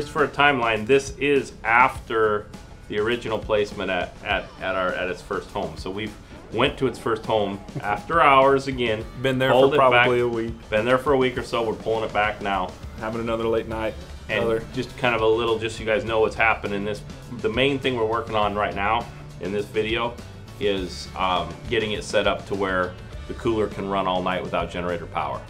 just for a timeline, this is after the original placement at its first home. So we've went to its first home after hours again. Been there for probably a week. Been there for a week or so. We're pulling it back now. Having another late night. And just kind of a little, just so you guys know what's happening. The main thing we're working on right now in this video is getting it set up to where the cooler can run all night without generator power.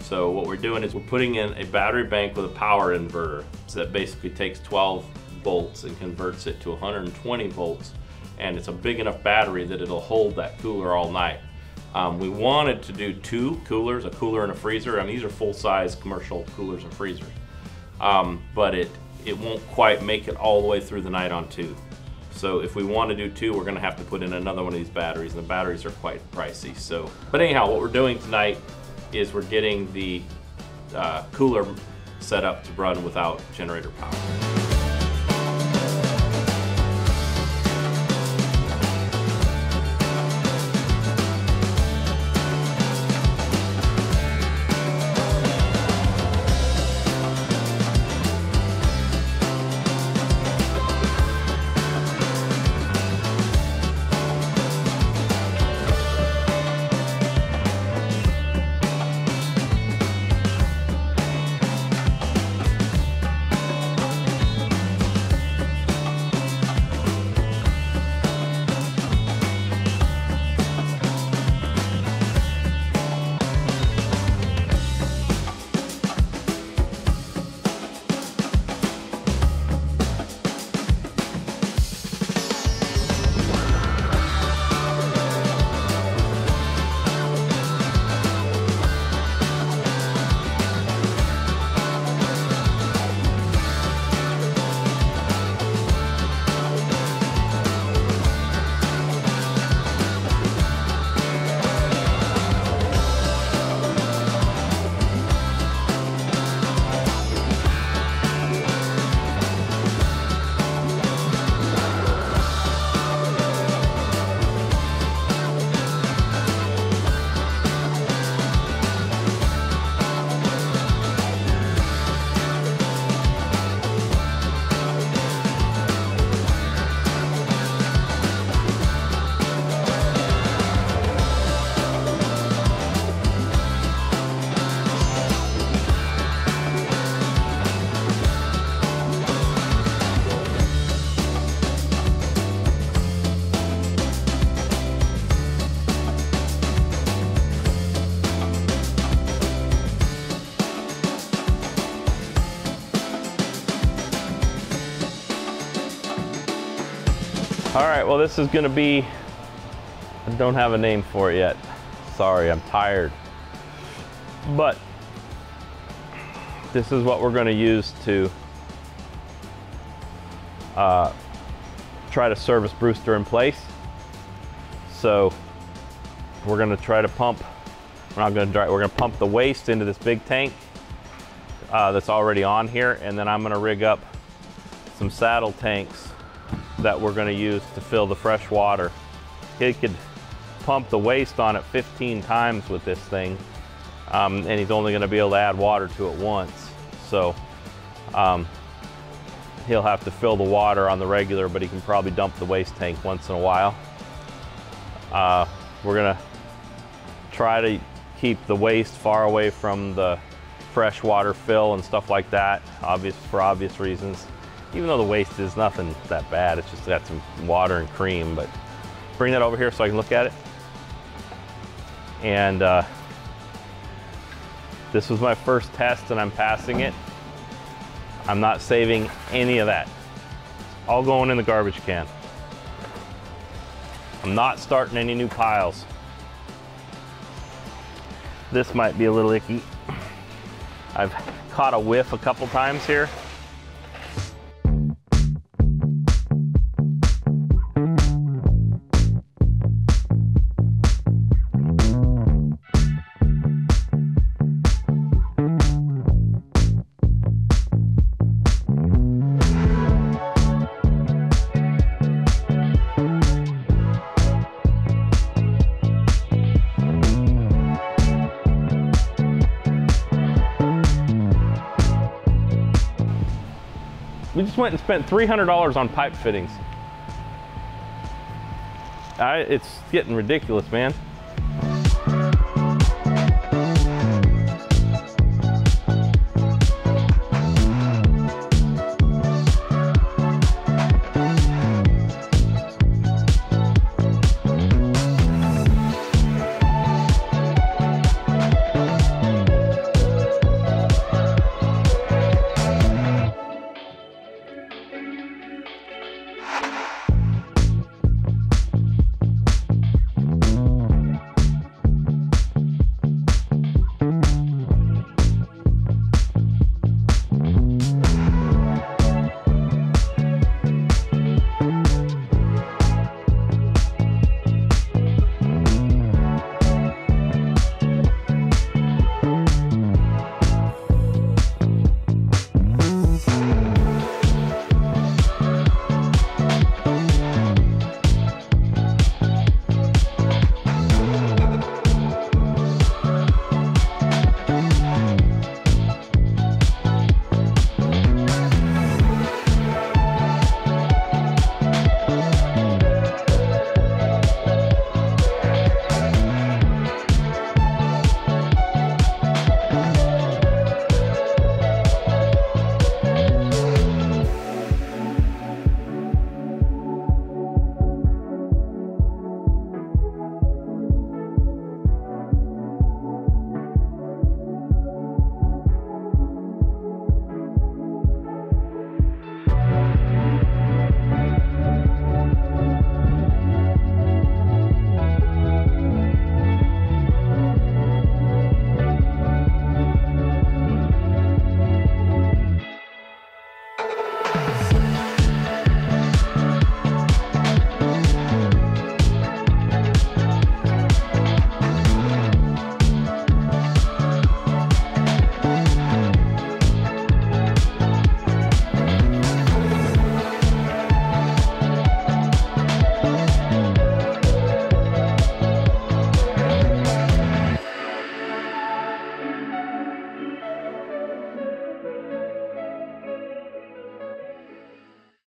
So what we're doing is we're putting in a battery bank with a power inverter. So that basically takes 12 volts and converts it to 120 volts. And it's a big enough battery that it'll hold that cooler all night. We wanted to do two coolers, a cooler and a freezer. I mean, these are full-size commercial coolers and freezers. But it won't quite make it all the way through the night on two. So if we want to do two, we're gonna have to put in another one of these batteries, and the batteries are quite pricey. So, but anyhow, what we're doing tonight is we're getting the cooler set up to run without generator power. All right, well, this is gonna be, I don't have a name for it yet. Sorry, I'm tired. But this is what we're gonna use to try to service Brewster in place. So we're gonna try to pump, we're gonna pump the waste into this big tank that's already on here. And then I'm gonna rig up some saddle tanks that we're going to use to fill the fresh water. He could pump the waste on it 15 times with this thing, and he's only going to be able to add water to it once. So he'll have to fill the water on the regular, but he can probably dump the waste tank once in a while. We're going to try to keep the waste far away from the fresh water fill and stuff like that, for obvious reasons. Even though the waste is nothing that bad, it's just got some water and cream, but bring that over here so I can look at it. And this was my first test and I'm passing it. I'm not saving any of that. It's all going in the garbage can. I'm not starting any new piles. This might be a little icky. I've caught a whiff a couple times here. We just went and spent $300 on pipe fittings. It's getting ridiculous, man.